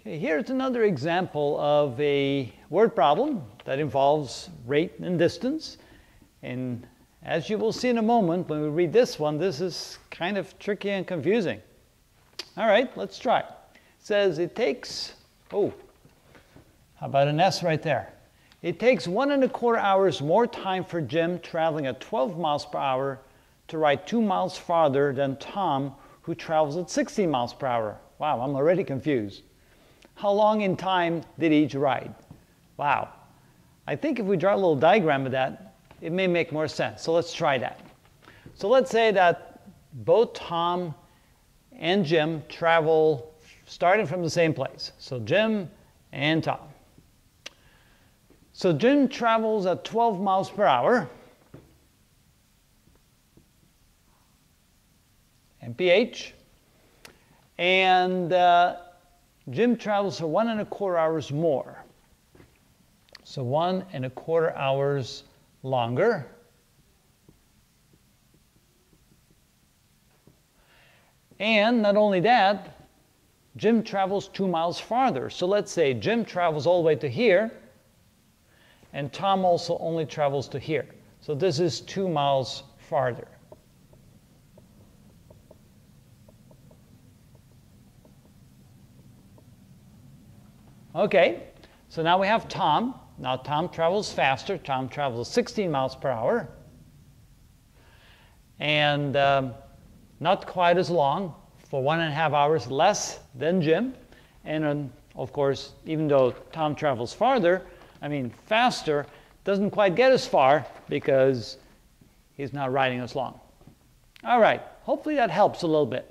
Okay, here's another example of a word problem that involves rate and distance. And as you will see in a moment, when we read this one, this is kind of tricky and confusing. All right, let's try. It says it takes, oh, how about an S right there? It takes 1 1/4 hours more time for Jim traveling at 12 miles per hour to ride 2 miles farther than Tom, who travels at 60 miles per hour. Wow, I'm already confused. How long in time did each ride? Wow. I think if we draw a little diagram of that, it may make more sense. So let's try that. So let's say that both Tom and Jim travel starting from the same place. So Jim and Tom. So Jim travels at 12 miles per hour. MPH. And Jim travels for 1 1/4 hours more. So 1 1/4 hours longer. And not only that, Jim travels 2 miles farther. So let's say Jim travels all the way to here, and Tom also only travels to here. So this is 2 miles farther. Okay, so now we have Tom. Now Tom travels faster. Tom travels 16 miles per hour. And not quite as long, for 1 1/2 hours less than Jim. And of course, even though Tom travels faster, doesn't quite get as far because he's not riding as long. All right, hopefully that helps a little bit.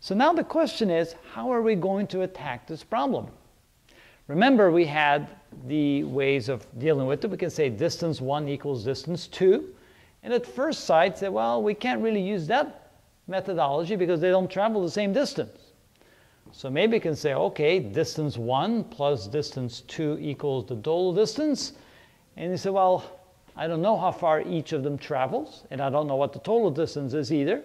So now the question is, how are we going to attack this problem? Remember, we had the ways of dealing with it. We can say distance 1 equals distance 2. And at first sight, say, well, we can't really use that methodology because they don't travel the same distance. So maybe we can say, okay, distance 1 plus distance 2 equals the total distance. And you say, well, I don't know how far each of them travels, and I don't know what the total distance is either.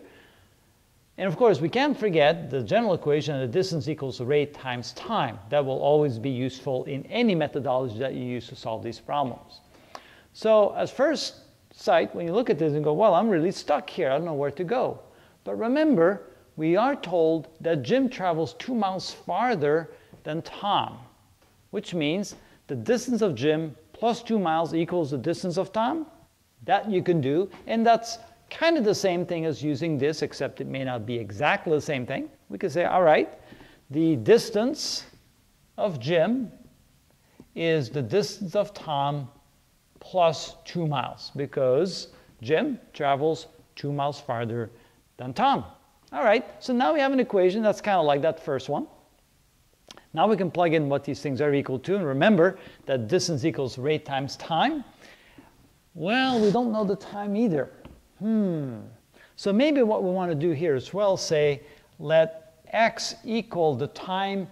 And of course, we can't forget the general equation that distance equals rate times time. That will always be useful in any methodology that you use to solve these problems. So at first sight, when you look at this and go, well, I'm really stuck here. I don't know where to go. But remember, we are told that Jim travels 2 miles farther than Tom, which means the distance of Jim plus 2 miles equals the distance of Tom. That you can do, and that's kind of the same thing as using this, except it may not be exactly the same thing. We could say, all right, the distance of Jim is the distance of Tom plus 2 miles, because Jim travels 2 miles farther than Tom. All right, so now we have an equation that's kind of like that first one. Now we can plug in what these things are equal to, and remember that distance equals rate times time. Well, we don't know the time either. So maybe what we want to do here as well, say, let x equal the time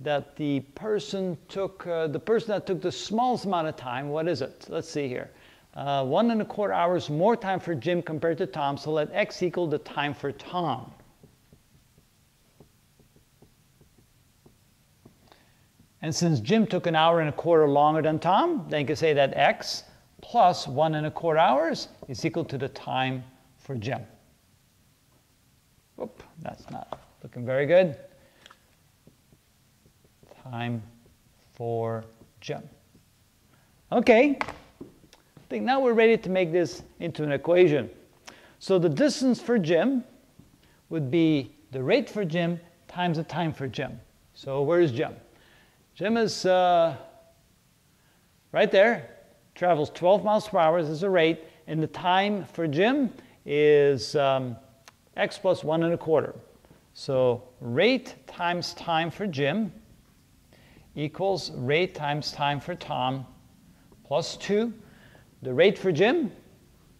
that the person took, the smallest amount of time. What is it? Let's see here. 1 1/4 hours more time for Jim compared to Tom. So let x equal the time for Tom. And since Jim took 1 1/4 hours longer than Tom, then you can say that x plus 1 1/4 hours is equal to the time for Jim. Whoop, that's not looking very good. Time for Jim. Okay, I think now we're ready to make this into an equation. So the distance for Jim would be the rate for Jim times the time for Jim. So where's Jim? Jim is right there. Travels 12 miles per hour is the rate, and the time for Jim is x plus 1 1/4. So rate times time for Jim equals rate times time for Tom plus 2. The rate for Jim,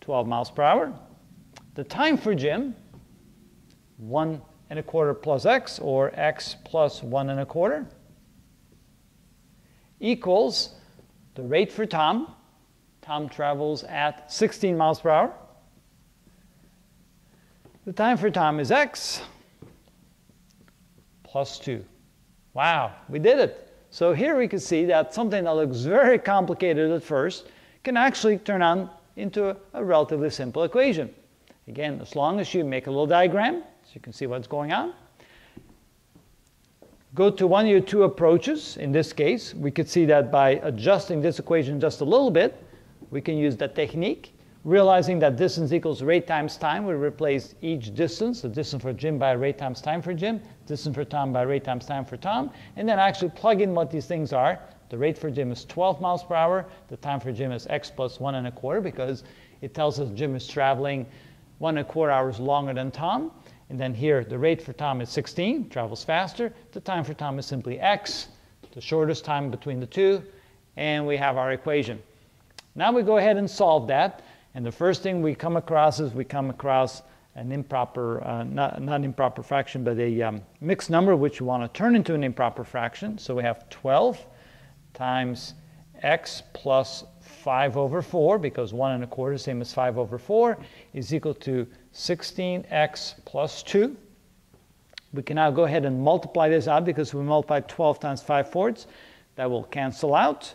12 miles per hour. The time for Jim, 1 1/4 plus x, or x plus 1 1/4, equals the rate for Tom. Tom travels at 16 miles per hour. The time for Tom is x plus 2. Wow, we did it. So here we can see that something that looks very complicated at first can actually turn on into a relatively simple equation. Again, as long as you make a little diagram so you can see what's going on. Go to one of your two approaches. In this case, we could see that by adjusting this equation just a little bit, we can use that technique. Realizing that distance equals rate times time, we replace each distance, the distance for Jim by rate times time for Jim, distance for Tom by rate times time for Tom, and then actually plug in what these things are. The rate for Jim is 12 miles per hour, the time for Jim is x plus 1 1/4, because it tells us Jim is traveling 1 1/4 hours longer than Tom. And then here, the rate for Tom is 16, travels faster, the time for Tom is simply x, the shortest time between the two, and we have our equation. Now we go ahead and solve that. And the first thing we come across is we come across an improper, not improper fraction, but a mixed number which you want to turn into an improper fraction. So we have 12 times x plus 5/4, because 1 1/4, same as 5/4, is equal to 16x plus 2. We can now go ahead and multiply this out, because we multiply 12 times 5/4, that will cancel out.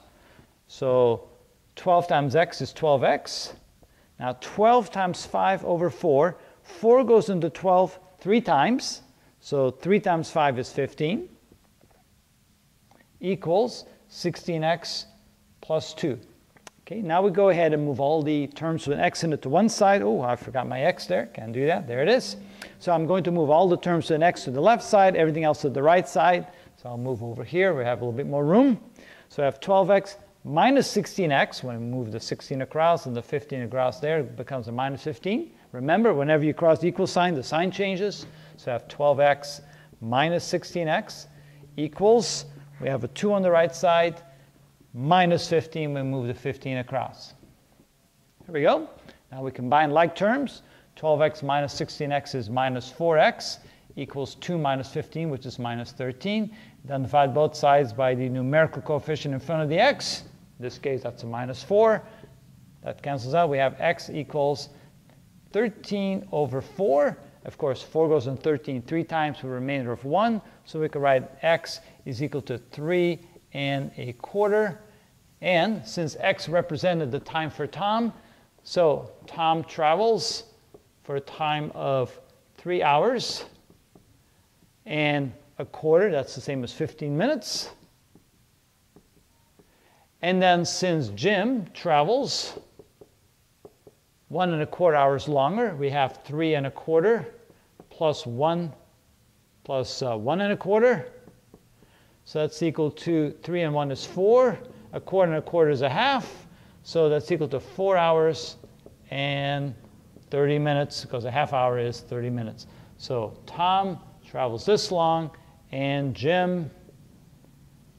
So 12 times x is 12x. Now 12 times 5/4, 4 goes into 12 3 times, so 3 times 5 is 15, equals 16x plus 2. Okay, now we go ahead and move all the terms with x in it to one side. Oh, I forgot my x there, can't do that, there it is. So I'm going to move all the terms with x to the left side, everything else to the right side. So I'll move over here, we have a little bit more room. So I have 12x minus 16x. When we move the 16 across and the 15 across there, it becomes a minus 15. Remember, whenever you cross the equal sign, the sign changes. So I have 12x minus 16x equals, we have a 2 on the right side, minus 15, we move the 15 across. There we go. Now we combine like terms. 12x minus 16x is minus 4x, equals 2 minus 15, which is minus 13. Then divide both sides by the numerical coefficient in front of the x. In this case, that's a minus 4. That cancels out. We have x equals 13/4. Of course, 4 goes in 13 3 times for a remainder of 1. So we could write x is equal to 3 1/4. And since x represented the time for Tom, so Tom travels for a time of 3 hours and 1/4, that's the same as 15 minutes. And then since Jim travels 1 1/4 hours longer, we have 3 1/4 plus 1 1/4. So that's equal to 3 and 1 is 4. 1/4 and 1/4 is 1/2. So that's equal to 4 hours and 30 minutes, because 1/2 hour is 30 minutes. So Tom travels this long, and Jim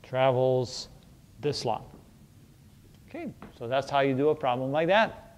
travels this long. Okay, so that's how you do a problem like that.